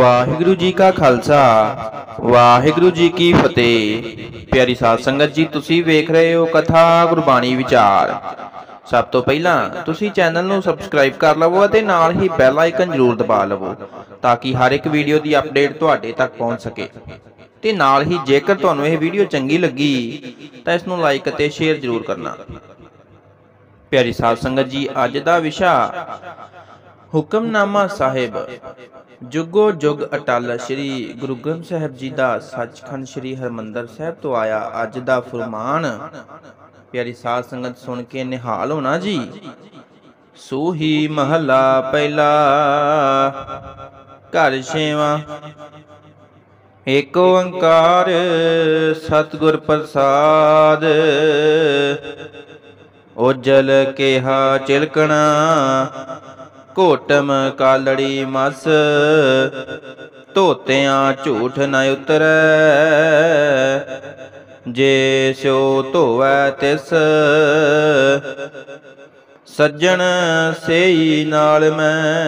वाहेगुरु जी का खालसा वाहेगुरु जी की फतेह। प्यारी साध संगत जी, तुसी वेख रहे हो कथा गुरबाणी विचार। सब तो पहला तुसी चैनल नू सबसक्राइब कर लवो ते नाल ही बैल आइकन जरूर दबा लवो ताकि हर एक वीडियो की अपडेट तुहाडे तक पहुंच सके। ते नाल ही जेकर तुहानू यह वीडियो चंगी लगी तो इसनू लाइक ते शेयर जरूर करना। प्यारी साध संगत जी, अज दा विशा हुक्मनामा साहिब जुगो जुग अटल श्री गुरु ग्रंथ साहिब जी का सचखंड श्री हरिमंदर साहब तो आया अज दा फरमान। प्यारी साध संगत सुन के निहाल होना जी। सुही महला पहला करशेवा एको अंकार सतगुर प्रसाद। उजल केहा चिलकना कोटम कालड़ी मस धोत्या झूठ न उतरै। जे स्यो धोवै तिस सज्जन सेई नाल मैं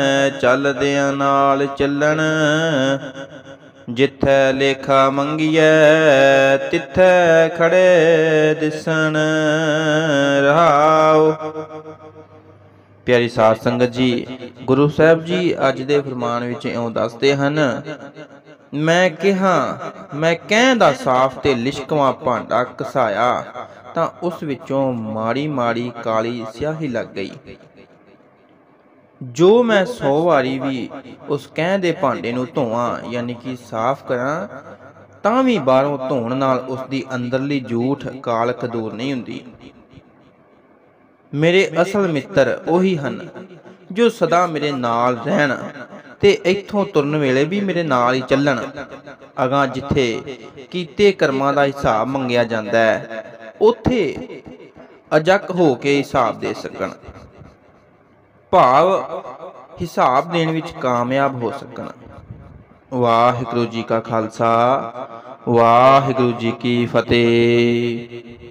चलदिया नाल चलन। जिथे लेखा मंगिए तिथे खड़े दिसन रहाओ। प्यारी साध संगत जी, गुरु साहब जी अज दे फरमान विच इउं दसदे हन। मैं कहा मैं कहण दा साफ ते लिशकवा भांडा घसाया तां उस विचों माड़ी माड़ी काली स्याही लग गई। जो मैं 100 वारी भी उस कहण दे भांडे नूं धोवां यानी कि साफ करां तां वी बाहरों धोण नाल उस दी अंदरली जूठ काल कदूर नहीं हुंदी। मेरे असल मित्र ओही हन जो सदा मेरे नाल रहन ते इत्थों तुरन वेले भी मेरे नाल ही चलन। अगां जिथे कीते कर्मां दा हिसाब मंगिया जांदा है उथे अजक हो के हिसाब दे सकण, भाव हिसाब देण विच कामयाब हो सकण। वाहिगुरू जी का खालसा वाहिगुरू जी की फतेह।